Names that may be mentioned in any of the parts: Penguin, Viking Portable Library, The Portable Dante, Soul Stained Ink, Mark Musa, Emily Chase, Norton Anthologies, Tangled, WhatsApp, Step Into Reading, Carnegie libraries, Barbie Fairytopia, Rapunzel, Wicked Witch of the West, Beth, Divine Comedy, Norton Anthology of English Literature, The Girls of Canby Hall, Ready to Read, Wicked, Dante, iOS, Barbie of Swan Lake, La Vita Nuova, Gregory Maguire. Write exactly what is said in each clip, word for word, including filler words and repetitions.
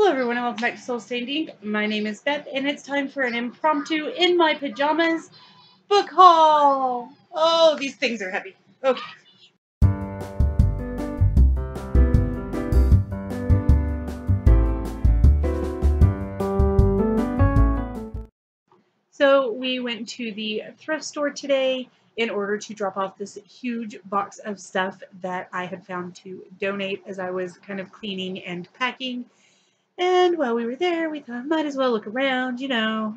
Hello everyone and welcome back to Soul Stained Ink. My name is Beth and it's time for an impromptu in my pajamas book haul. Oh, these things are heavy. Okay. So we went to the thrift store today in order to drop off this huge box of stuff that I had found to donate as I was kind of cleaning and packing. And while we were there, we thought, might as well look around, you know.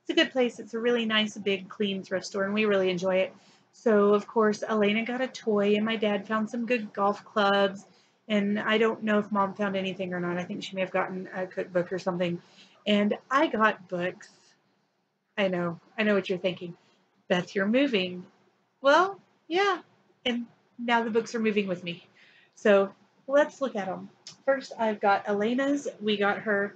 It's a good place. It's a really nice, big, clean thrift store, and we really enjoy it. So, of course, Elena got a toy, and my dad found some good golf clubs. And I don't know if Mom found anything or not. I think she may have gotten a cookbook or something. And I got books. I know. I know what you're thinking. Beth, you're moving. Well, yeah. And now the books are moving with me. So let's look at them. First, I've got Elena's. We got her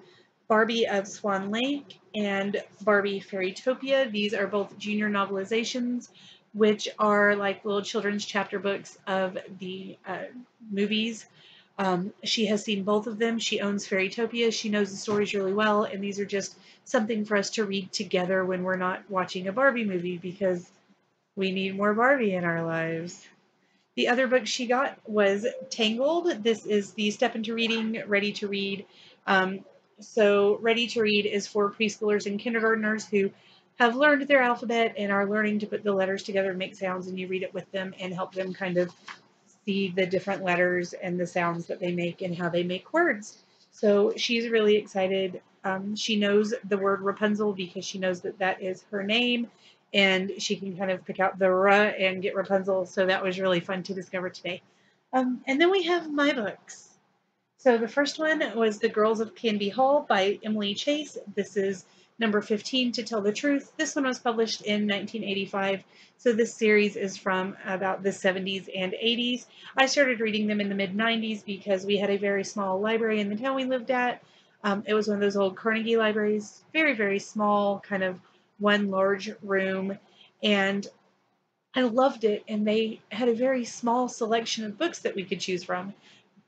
Barbie of Swan Lake and Barbie Fairytopia. These are both junior novelizations, which are like little children's chapter books of the uh, movies. Um, she has seen both of them. She owns Fairytopia. She knows the stories really well, and these are just something for us to read together when we're not watching a Barbie movie because we need more Barbie in our lives. The other book she got was Tangled. This is the Step Into Reading, Ready to Read. Um, so Ready to Read is for preschoolers and kindergartners who have learned their alphabet and are learning to put the letters together and make sounds, and you read it with them and help them kind of see the different letters and the sounds that they make and how they make words. So she's really excited. Um, she knows the word Rapunzel because she knows that that is her name. And she can kind of pick out the R and get Rapunzel, so that was really fun to discover today. Um, and then we have my books. So the first one was The Girls of Canby Hall by Emily Chase. This is number fifteen, To Tell the Truth. This one was published in nineteen eighty-five, so this series is from about the seventies and eighties. I started reading them in the mid nineties because we had a very small library in the town we lived at. Um, it was one of those old Carnegie libraries, very, very small, kind of one large room, and I loved it, and they had a very small selection of books that we could choose from,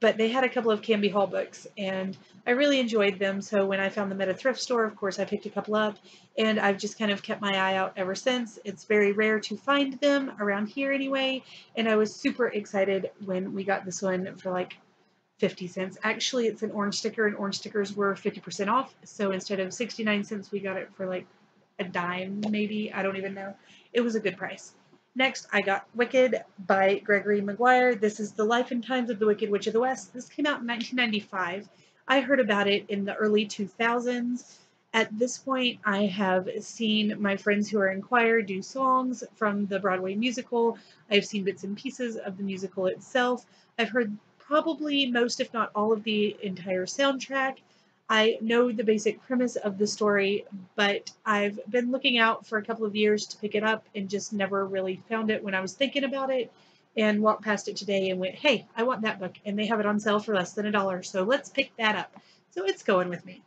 but they had a couple of Canby Hall books, and I really enjoyed them, so when I found them at a thrift store, of course, I picked a couple up, and I've just kind of kept my eye out ever since. It's very rare to find them around here anyway, and I was super excited when we got this one for like fifty cents. Actually, it's an orange sticker, and orange stickers were fifty percent off, so instead of sixty-nine cents, we got it for like a dime, maybe, I don't even know. It was a good price. Next, I got Wicked by Gregory Maguire. This is the life and times of the Wicked Witch of the West. This came out in nineteen ninety-five. I heard about it in the early two thousands. At this point, I have seen my friends who are in choir do songs from the Broadway musical. I've seen bits and pieces of the musical itself. I've heard probably most, if not all, of the entire soundtrack. I know the basic premise of the story, but I've been looking out for a couple of years to pick it up and just never really found it when I was thinking about it, and walked past it today and went, hey, I want that book, and they have it on sale for less than a dollar, so let's pick that up. So it's going with me.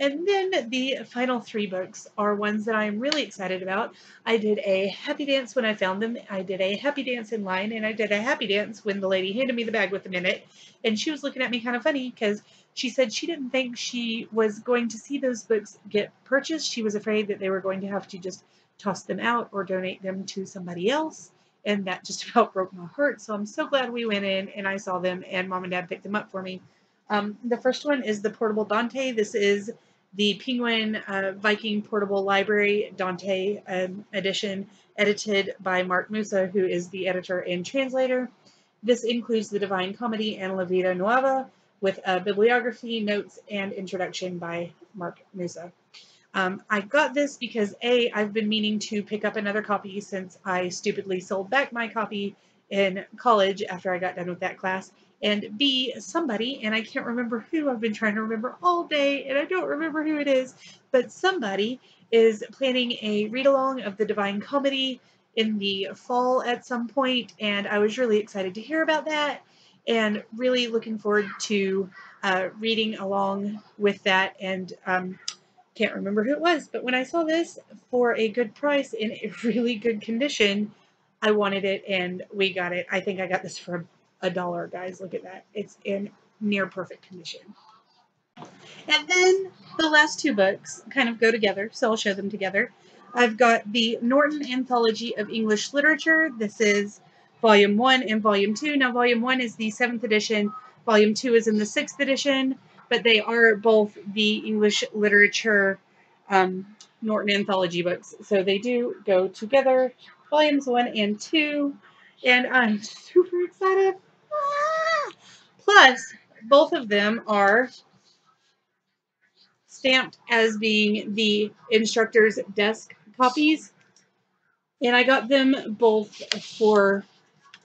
And then the final three books are ones that I'm really excited about. I did a happy dance when I found them. I did a happy dance in line, and I did a happy dance when the lady handed me the bag with them in it. And she was looking at me kind of funny because she said she didn't think she was going to see those books get purchased. She was afraid that they were going to have to just toss them out or donate them to somebody else. And that just about broke my heart. So I'm so glad we went in and I saw them, and Mom and Dad picked them up for me. Um, the first one is The Portable Dante. This is the Penguin uh, Viking Portable Library Dante um, edition, edited by Mark Musa, who is the editor and translator. This includes the Divine Comedy and La Vita Nuova, with a bibliography, notes, and introduction by Mark Musa. Um, I got this because A, I've been meaning to pick up another copy since I stupidly sold back my copy in college after I got done with that class, and B, somebody, and I can't remember who, I've been trying to remember all day, and I don't remember who it is, but somebody is planning a read-along of the Divine Comedy in the fall at some point, and I was really excited to hear about that, and really looking forward to uh, reading along with that, and um, can't remember who it was, but when I saw this for a good price in a really good condition, I wanted it, and we got it. I think I got this for a dollar, guys. Look at that. It's in near perfect condition. And then the last two books kind of go together, so I'll show them together. I've got the Norton Anthology of English Literature. This is Volume one and Volume two. Now, Volume one is the seventh edition. Volume two is in the sixth edition, but they are both the English Literature um, Norton Anthology books. So they do go together, Volumes one and two, and I'm super excited. Ah! Plus, both of them are stamped as being the instructor's desk copies, and I got them both for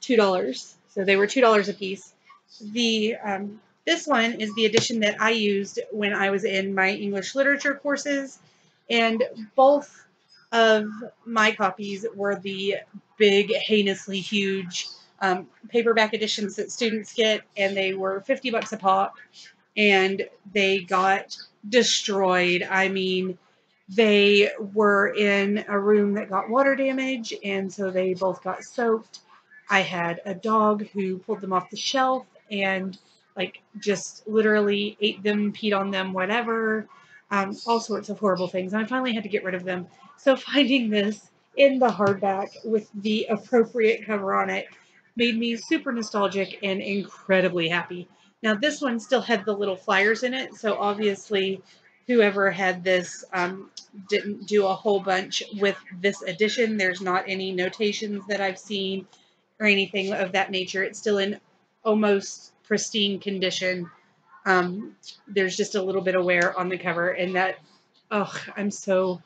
two dollars, so they were two dollars a piece. The um, this one is the edition that I used when I was in my English literature courses, and both of my copies were the big, heinously huge um, paperback editions that students get, and they were fifty bucks a pop, and they got destroyed. I mean, they were in a room that got water damage, and so they both got soaked. I had a dog who pulled them off the shelf and, like, just literally ate them, peed on them, whatever, um, all sorts of horrible things. And I finally had to get rid of them. So finding this in the hardback with the appropriate cover on it made me super nostalgic and incredibly happy. Now, this one still had the little flyers in it, so obviously whoever had this um, didn't do a whole bunch with this edition. There's not any notations that I've seen or anything of that nature. It's still in almost pristine condition. Um, there's just a little bit of wear on the cover, and that, oh, I'm so,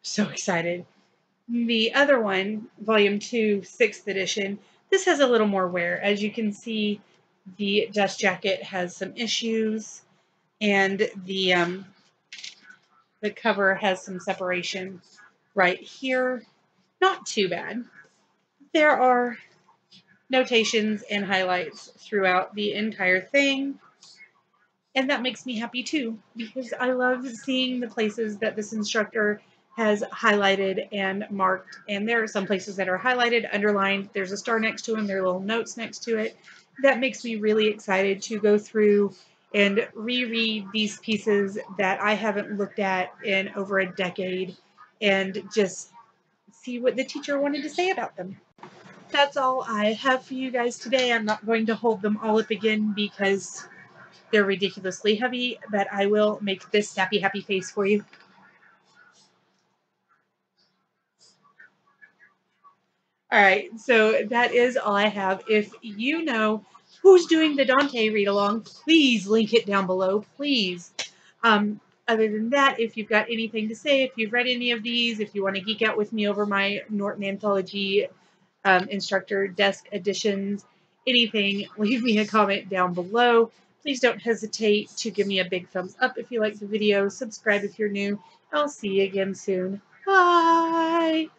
so excited. The other one, Volume two, sixth edition, this has a little more wear. As you can see, the dust jacket has some issues, and the um, the cover has some separation right here. Not too bad. There are notations and highlights throughout the entire thing, and that makes me happy too, because I love seeing the places that this instructor has highlighted and marked. And there are some places that are highlighted, underlined, there's a star next to them, there are little notes next to it. That makes me really excited to go through and reread these pieces that I haven't looked at in over a decade and just see what the teacher wanted to say about them. That's all I have for you guys today. I'm not going to hold them all up again because they're ridiculously heavy, but I will make this sappy happy face for you. All right, so that is all I have. If you know who's doing the Dante read-along, please link it down below, please. Um, other than that, if you've got anything to say, if you've read any of these, if you want to geek out with me over my Norton Anthology um, instructor desk editions, anything, leave me a comment down below. Please don't hesitate to give me a big thumbs up if you like the video, subscribe if you're new. I'll see you again soon. Bye!